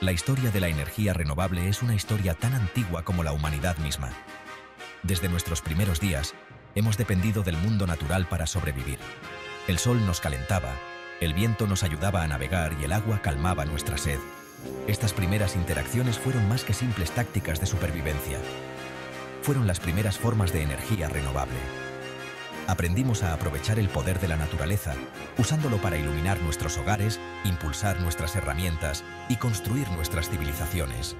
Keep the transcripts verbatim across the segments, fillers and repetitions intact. La historia de la energía renovable es una historia tan antigua como la humanidad misma. Desde nuestros primeros días, hemos dependido del mundo natural para sobrevivir. El sol nos calentaba, el viento nos ayudaba a navegar y el agua calmaba nuestra sed. Estas primeras interacciones fueron más que simples tácticas de supervivencia. Fueron las primeras formas de energía renovable. Aprendimos a aprovechar el poder de la naturaleza, usándolo para iluminar nuestros hogares, impulsar nuestras herramientas y construir nuestras civilizaciones.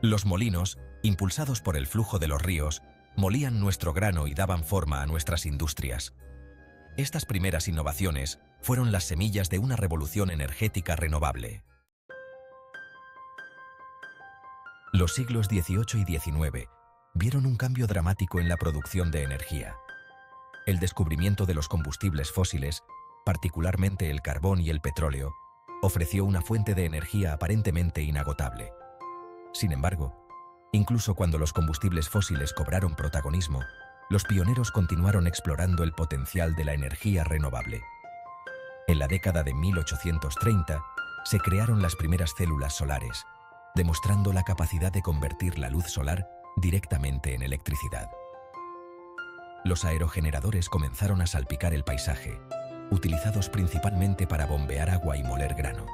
Los molinos, impulsados por el flujo de los ríos, molían nuestro grano y daban forma a nuestras industrias. Estas primeras innovaciones fueron las semillas de una revolución energética renovable. Los siglos dieciocho y diecinueve vieron un cambio dramático en la producción de energía. El descubrimiento de los combustibles fósiles, particularmente el carbón y el petróleo, ofreció una fuente de energía aparentemente inagotable. Sin embargo, incluso cuando los combustibles fósiles cobraron protagonismo, los pioneros continuaron explorando el potencial de la energía renovable. En la década de mil ochocientos treinta se crearon las primeras células solares, demostrando la capacidad de convertir la luz solar directamente en electricidad. Los aerogeneradores comenzaron a salpicar el paisaje, utilizados principalmente para bombear agua y moler grano.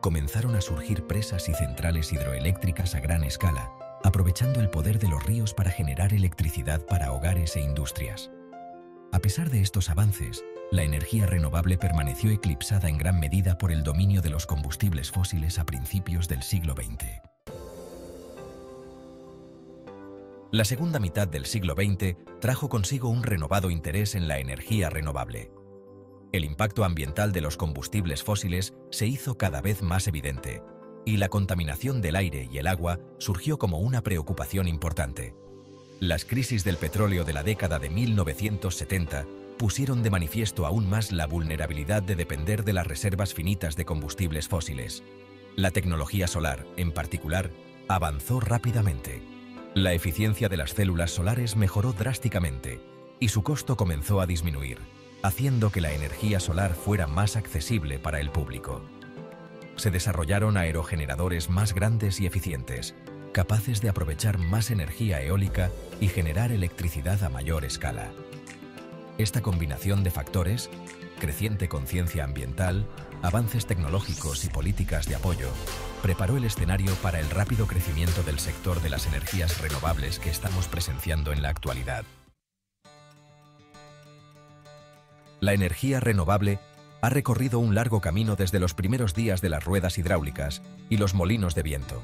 Comenzaron a surgir presas y centrales hidroeléctricas a gran escala, aprovechando el poder de los ríos para generar electricidad para hogares e industrias. A pesar de estos avances, la energía renovable permaneció eclipsada en gran medida por el dominio de los combustibles fósiles a principios del siglo veinte. La segunda mitad del siglo veinte trajo consigo un renovado interés en la energía renovable. El impacto ambiental de los combustibles fósiles se hizo cada vez más evidente, y la contaminación del aire y el agua surgió como una preocupación importante. Las crisis del petróleo de la década de mil novecientos setenta pusieron de manifiesto aún más la vulnerabilidad de depender de las reservas finitas de combustibles fósiles. La tecnología solar, en particular, avanzó rápidamente. La eficiencia de las células solares mejoró drásticamente y su costo comenzó a disminuir, haciendo que la energía solar fuera más accesible para el público. Se desarrollaron aerogeneradores más grandes y eficientes, capaces de aprovechar más energía eólica y generar electricidad a mayor escala. Esta combinación de factores, creciente conciencia ambiental, avances tecnológicos y políticas de apoyo, preparó el escenario para el rápido crecimiento del sector de las energías renovables que estamos presenciando en la actualidad. La energía renovable ha recorrido un largo camino desde los primeros días de las ruedas hidráulicas y los molinos de viento.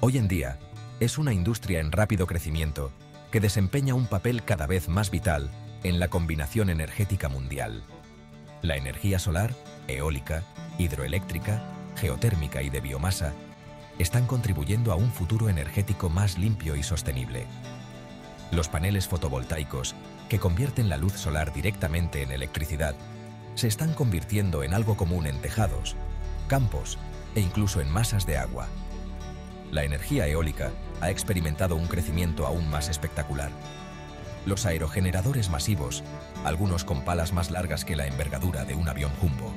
Hoy en día, es una industria en rápido crecimiento que desempeña un papel cada vez más vital en la combinación energética mundial. La energía solar, eólica, hidroeléctrica, geotérmica y de biomasa están contribuyendo a un futuro energético más limpio y sostenible. Los paneles fotovoltaicos, que convierten la luz solar directamente en electricidad, se están convirtiendo en algo común en tejados, campos e incluso en masas de agua. La energía eólica ha experimentado un crecimiento aún más espectacular. Los aerogeneradores masivos, algunos con palas más largas que la envergadura de un avión jumbo,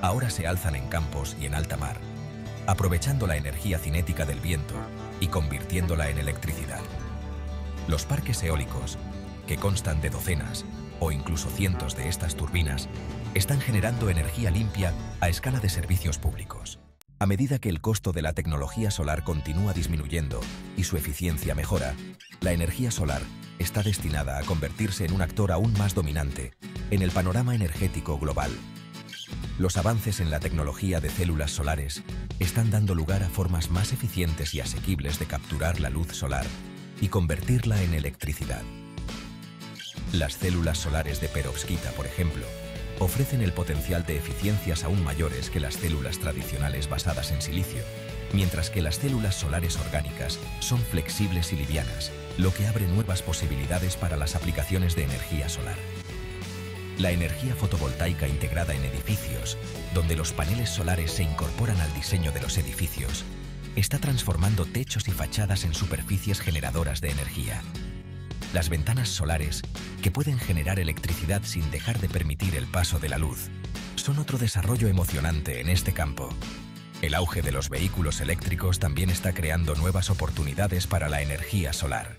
ahora se alzan en campos y en alta mar, aprovechando la energía cinética del viento y convirtiéndola en electricidad. Los parques eólicos, que constan de docenas o incluso cientos de estas turbinas, están generando energía limpia a escala de servicios públicos. A medida que el costo de la tecnología solar continúa disminuyendo y su eficiencia mejora, la energía solar está destinada a convertirse en un actor aún más dominante en el panorama energético global. Los avances en la tecnología de células solares están dando lugar a formas más eficientes y asequibles de capturar la luz solar y convertirla en electricidad. Las células solares de perovskita, por ejemplo, ofrecen el potencial de eficiencias aún mayores que las células tradicionales basadas en silicio, mientras que las células solares orgánicas son flexibles y livianas, lo que abre nuevas posibilidades para las aplicaciones de energía solar. La energía fotovoltaica integrada en edificios, donde los paneles solares se incorporan al diseño de los edificios, está transformando techos y fachadas en superficies generadoras de energía. Las ventanas solares, que pueden generar electricidad sin dejar de permitir el paso de la luz, son otro desarrollo emocionante en este campo. El auge de los vehículos eléctricos también está creando nuevas oportunidades para la energía solar.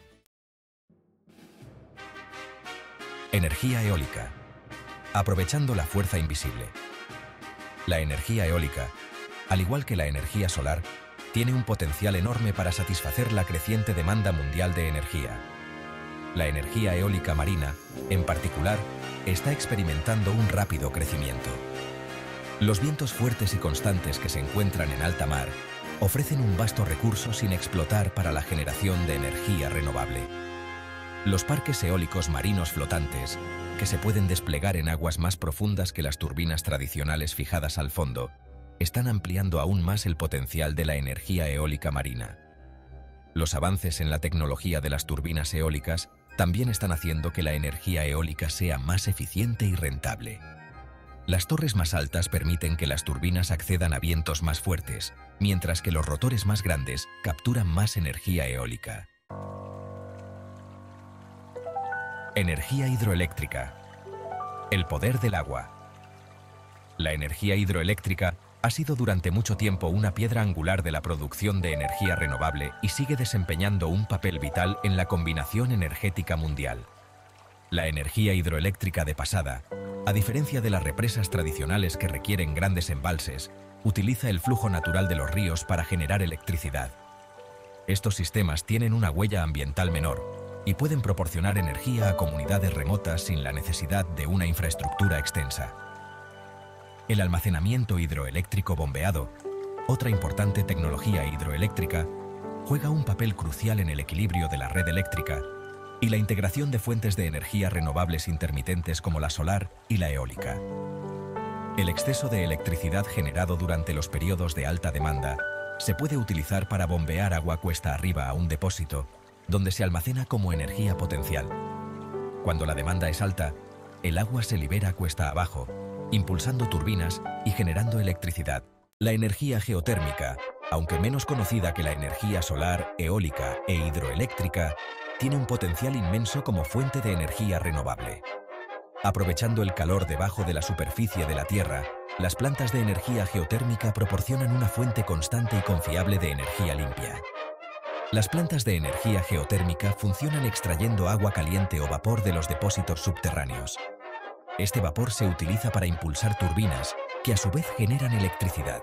Energía eólica. Aprovechando la fuerza invisible. La energía eólica, al igual que la energía solar, tiene un potencial enorme para satisfacer la creciente demanda mundial de energía. La energía eólica marina, en particular, está experimentando un rápido crecimiento. Los vientos fuertes y constantes que se encuentran en alta mar ofrecen un vasto recurso sin explotar para la generación de energía renovable. Los parques eólicos marinos flotantes, que se pueden desplegar en aguas más profundas que las turbinas tradicionales fijadas al fondo, están ampliando aún más el potencial de la energía eólica marina. Los avances en la tecnología de las turbinas eólicas también están haciendo que la energía eólica sea más eficiente y rentable. Las torres más altas permiten que las turbinas accedan a vientos más fuertes, mientras que los rotores más grandes capturan más energía eólica. Energía hidroeléctrica. El poder del agua. La energía hidroeléctrica ha sido durante mucho tiempo una piedra angular de la producción de energía renovable y sigue desempeñando un papel vital en la combinación energética mundial. La energía hidroeléctrica de pasada, a diferencia de las represas tradicionales que requieren grandes embalses, utiliza el flujo natural de los ríos para generar electricidad. Estos sistemas tienen una huella ambiental menor y pueden proporcionar energía a comunidades remotas sin la necesidad de una infraestructura extensa. El almacenamiento hidroeléctrico bombeado, otra importante tecnología hidroeléctrica, juega un papel crucial en el equilibrio de la red eléctrica y la integración de fuentes de energía renovables intermitentes como la solar y la eólica. El exceso de electricidad generado durante los periodos de alta demanda se puede utilizar para bombear agua cuesta arriba a un depósito, donde se almacena como energía potencial. Cuando la demanda es alta, el agua se libera cuesta abajo, impulsando turbinas y generando electricidad. La energía geotérmica, aunque menos conocida que la energía solar, eólica e hidroeléctrica, tiene un potencial inmenso como fuente de energía renovable. Aprovechando el calor debajo de la superficie de la Tierra, las plantas de energía geotérmica proporcionan una fuente constante y confiable de energía limpia. Las plantas de energía geotérmica funcionan extrayendo agua caliente o vapor de los depósitos subterráneos. Este vapor se utiliza para impulsar turbinas, que a su vez generan electricidad.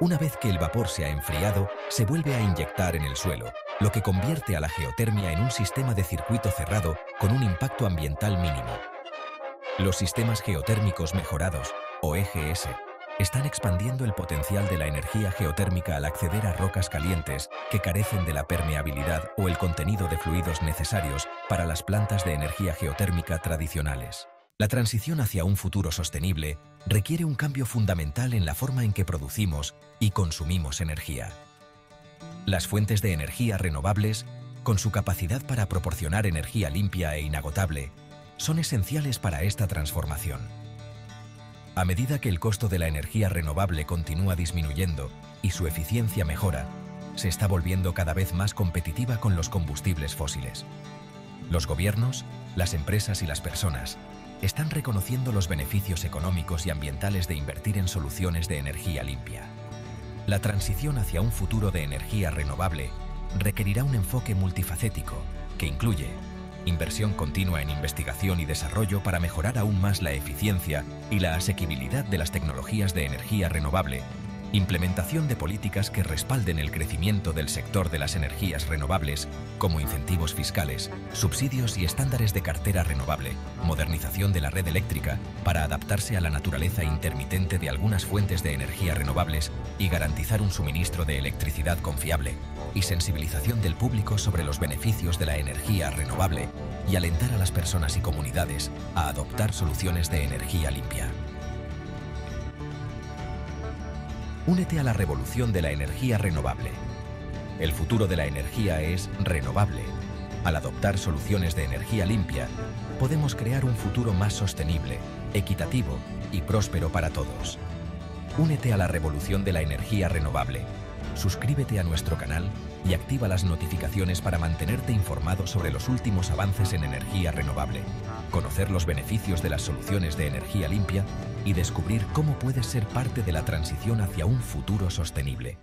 Una vez que el vapor se ha enfriado, se vuelve a inyectar en el suelo, lo que convierte a la geotermia en un sistema de circuito cerrado con un impacto ambiental mínimo. Los sistemas geotérmicos mejorados, o E G S, están expandiendo el potencial de la energía geotérmica al acceder a rocas calientes que carecen de la permeabilidad o el contenido de fluidos necesarios para las plantas de energía geotérmica tradicionales. La transición hacia un futuro sostenible requiere un cambio fundamental en la forma en que producimos y consumimos energía. Las fuentes de energía renovables, con su capacidad para proporcionar energía limpia e inagotable, son esenciales para esta transformación. A medida que el costo de la energía renovable continúa disminuyendo y su eficiencia mejora, se está volviendo cada vez más competitiva con los combustibles fósiles. Los gobiernos, las empresas y las personas están reconociendo los beneficios económicos y ambientales de invertir en soluciones de energía limpia. La transición hacia un futuro de energía renovable requerirá un enfoque multifacético que incluye inversión continua en investigación y desarrollo para mejorar aún más la eficiencia y la asequibilidad de las tecnologías de energía renovable, implementación de políticas que respalden el crecimiento del sector de las energías renovables, como incentivos fiscales, subsidios y estándares de cartera renovable, modernización de la red eléctrica para adaptarse a la naturaleza intermitente de algunas fuentes de energía renovables y garantizar un suministro de electricidad confiable, y sensibilización del público sobre los beneficios de la energía renovable y alentar a las personas y comunidades a adoptar soluciones de energía limpia. Únete a la revolución de la energía renovable. El futuro de la energía es renovable. Al adoptar soluciones de energía limpia, podemos crear un futuro más sostenible, equitativo y próspero para todos. Únete a la revolución de la energía renovable. Suscríbete a nuestro canal y activa las notificaciones para mantenerte informado sobre los últimos avances en energía renovable, conocer los beneficios de las soluciones de energía limpia y descubrir cómo puedes ser parte de la transición hacia un futuro sostenible.